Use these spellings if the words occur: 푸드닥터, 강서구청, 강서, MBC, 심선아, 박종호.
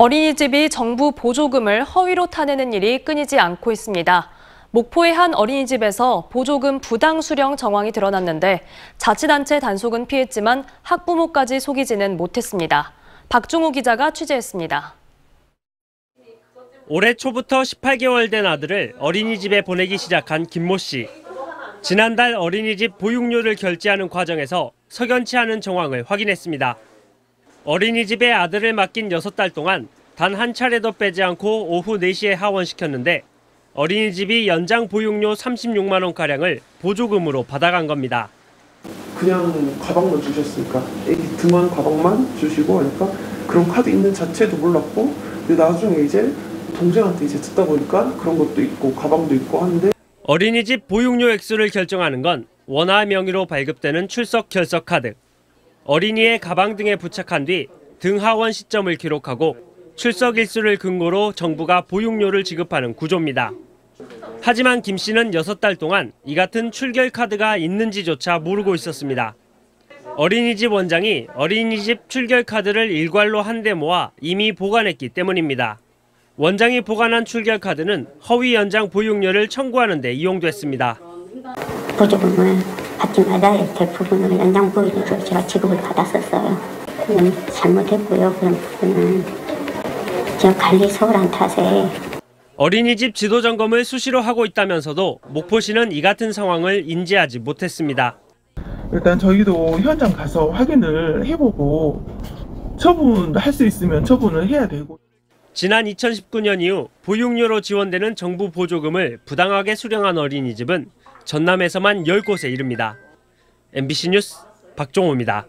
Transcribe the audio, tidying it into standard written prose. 어린이집이 정부 보조금을 허위로 타내는 일이 끊이지 않고 있습니다. 목포의 한 어린이집에서 보조금 부당 수령 정황이 드러났는데 자치단체 단속은 피했지만 학부모까지 속이지는 못했습니다. 박종호 기자가 취재했습니다. 올해 초부터 18개월 된 아들을 어린이집에 보내기 시작한 김모 씨. 지난달 어린이집 보육료를 결제하는 과정에서 석연치 않은 정황을 확인했습니다. 어린이집에 아들을 맡긴 6달 동안 단 한 차례도 빼지 않고 오후 4시에 하원시켰는데 어린이집이 연장 보육료 36만 원가량을 보조금으로 받아간 겁니다. 그냥 가방만 주셨으니까 애기 등한 가방만 주시고 하니까 그런 카드 있는 자체도 몰랐고 근데 나중에 이제 동생한테 이제 듣다 보니까 그런 것도 있고 가방도 있고 하는데 어린이집 보육료 액수를 결정하는 건 원화 명의로 발급되는 출석 결석 카드. 어린이의 가방 등에 부착한 뒤 등하원 시점을 기록하고 출석 일수를 근거로 정부가 보육료를 지급하는 구조입니다. 하지만 김 씨는 6달 동안 이 같은 출결 카드가 있는지조차 모르고 있었습니다. 어린이집 원장이 어린이집 출결 카드를 일괄로 한데 모아 이미 보관했기 때문입니다. 원장이 보관한 출결 카드는 허위 연장 보육료를 청구하는 데 이용됐습니다. 보조금을 아침마다 대부분은 연장 보육료로 제가 지급을 받았었어요. 그건 잘못했고요. 그런 부분은 제가 관리 소홀한 탓에. 어린이집 지도 점검을 수시로 하고 있다면서도 목포시는 이 같은 상황을 인지하지 못했습니다. 일단 저희도 현장 가서 확인을 해보고 처분할 수 있으면 처분을 해야 되고. 지난 2019년 이후 보육료로 지원되는 정부 보조금을 부당하게 수령한 어린이집은 전남에서만 10곳에 이릅니다. MBC 뉴스 박종호입니다.